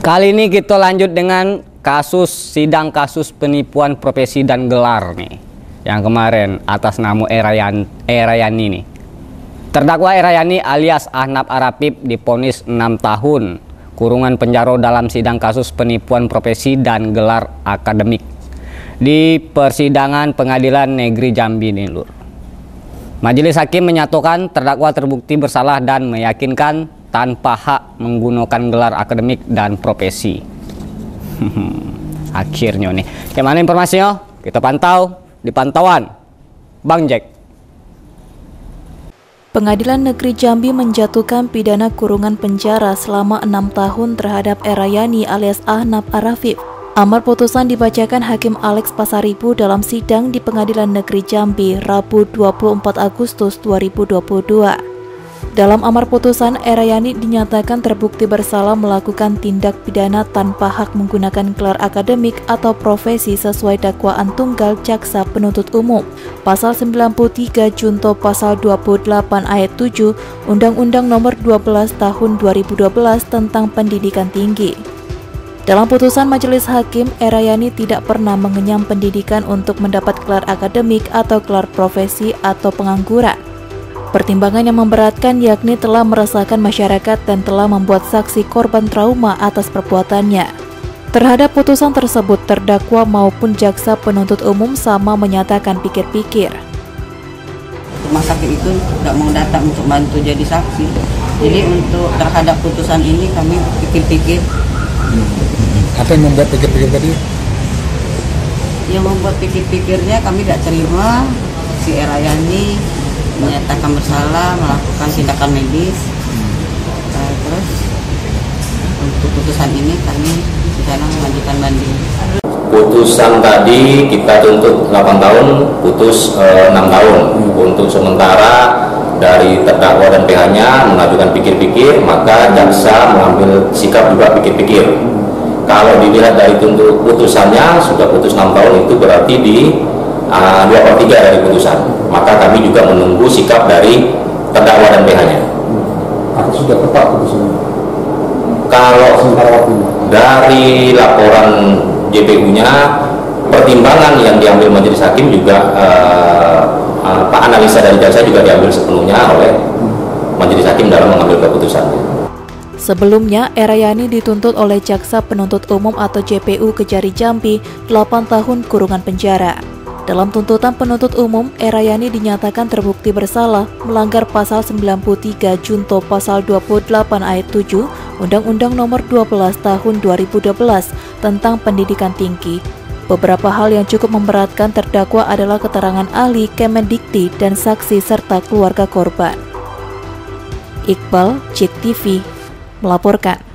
Kali ini kita lanjut dengan kasus sidang kasus penipuan profesi dan gelar nih, yang kemarin atas nama Erayani nih. Terdakwa Erayani alias Ahnaf Arapip diponis 6 tahun kurungan penjara dalam sidang kasus penipuan profesi dan gelar akademik di persidangan Pengadilan Negeri Jambi nih, Lur. Majelis hakim menyatakan terdakwa terbukti bersalah dan meyakinkan tanpa hak menggunakan gelar akademik dan profesi. Akhirnya nih, gimana informasinya? Kita pantau di pantauan Bang Jack. Pengadilan Negeri Jambi menjatuhkan pidana kurungan penjara selama 6 tahun terhadap Erayani alias Ahnaf Arapip. Amar putusan dibacakan Hakim Alex Pasaribu dalam sidang di Pengadilan Negeri Jambi, Rabu 24 Agustus 2022. Dalam amar putusan, Erayani dinyatakan terbukti bersalah melakukan tindak pidana tanpa hak menggunakan gelar akademik atau profesi sesuai dakwaan tunggal jaksa penuntut umum. Pasal 93 Junto Pasal 28 Ayat 7 Undang-Undang Nomor 12 Tahun 2012 tentang Pendidikan Tinggi. Dalam putusan majelis hakim, Erayani tidak pernah mengenyam pendidikan untuk mendapat gelar akademik atau gelar profesi atau pengangguran. Pertimbangan yang memberatkan yakni telah meresahkan masyarakat dan telah membuat saksi korban trauma atas perbuatannya. Terhadap putusan tersebut, terdakwa maupun jaksa penuntut umum sama menyatakan pikir-pikir. Rumah sakit itu tidak mau datang untuk bantu jadi saksi. Jadi untuk terhadap putusan ini kami pikir-pikir. Apa yang membuat pikir-pikir tadi? Yang membuat pikir-pikirnya kami tidak terima si Erayani menyatakan bersalah melakukan tindakan medis. Terus untuk putusan ini kami sedang mengajukan banding. Putusan tadi kita tuntut 8 tahun, putus 6 tahun. Untuk sementara dari terdakwa dan PH-nya mengajukan pikir-pikir, maka jaksa mengambil sikap juga pikir-pikir. Kalau dilihat dari tuntutan putusannya sudah putus 6 tahun, itu berarti di 2/3 dari putusan. Maka kami juga menunggu sikap dari terdakwa dan PH-nya. Apa sudah tepat putusannya? Kalau dari laporan JPU-nya, pertimbangan yang diambil majelis hakim juga analisa dari jaksa juga diambil sepenuhnya oleh majelis hakim dalam mengambil keputusannya. Sebelumnya, Erayani dituntut oleh Jaksa Penuntut Umum atau JPU Kejari Jambi 8 tahun kurungan penjara. Dalam tuntutan penuntut umum, Erayani dinyatakan terbukti bersalah melanggar Pasal 93 Junto Pasal 28 Ayat 7 Undang-Undang Nomor 12 Tahun 2012 tentang Pendidikan Tinggi. Beberapa hal yang cukup memberatkan terdakwa adalah keterangan ahli, Kemendikti, dan saksi serta keluarga korban. Iqbal, JEK TV melaporkan.